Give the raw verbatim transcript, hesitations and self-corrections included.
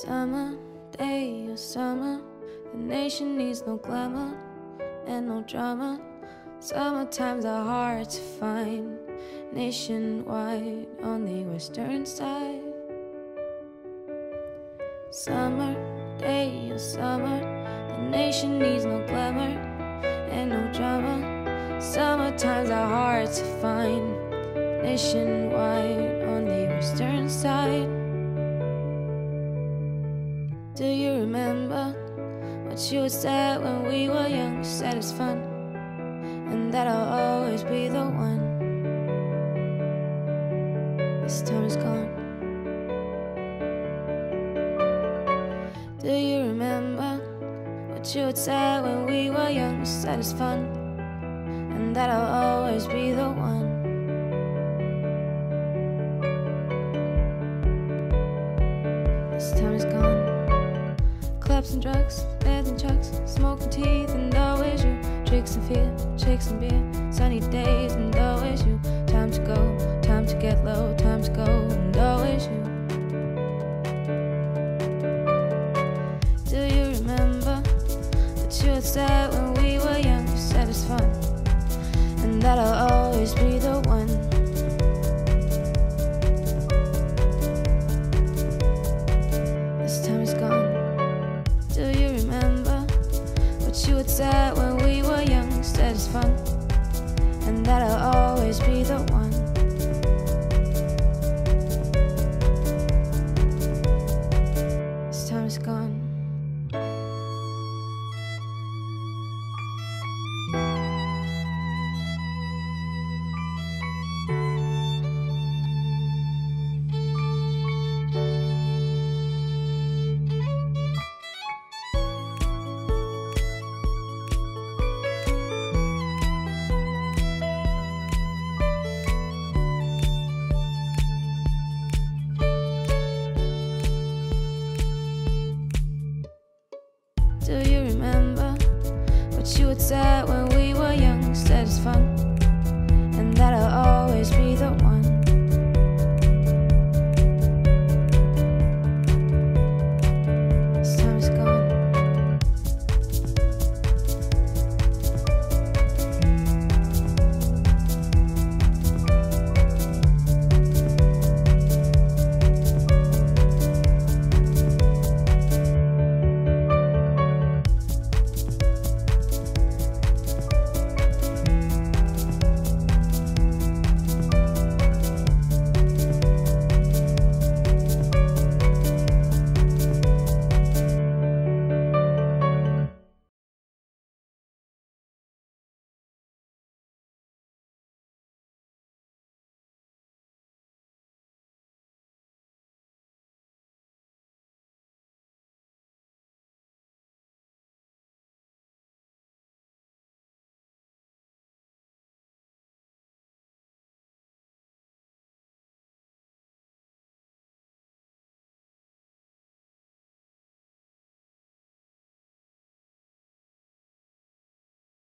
Summer day or summer, the nation needs no glamour and no drama. Summertime's are hard to find nationwide on the western side. Summer day or summer, the nation needs no glamour and no drama. Summertime's are hard to find nationwide on the western side. Do you remember what you said when we were young? You said it's fun, and that I'll always be the one. This time is gone. Do you remember what you said when we were young? You said it's fun, and that I'll always be the one. This time is gone. Clubs and drugs, beds and chucks, smoking teeth and always you. Tricks and fear, chicks and beer, sunny days and always you. Time to go, time to get low, time to go and always you. Do you remember what you had said when we were young? You said it's fun, and that I'll always be the one. Said when we were young, you said it's fun, and that I'll always be the one. This time is gone. Do you remember what you had said when